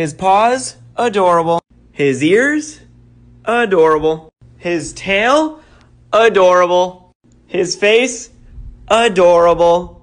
His paws, adorable. His ears, adorable. His tail, adorable. His face, adorable.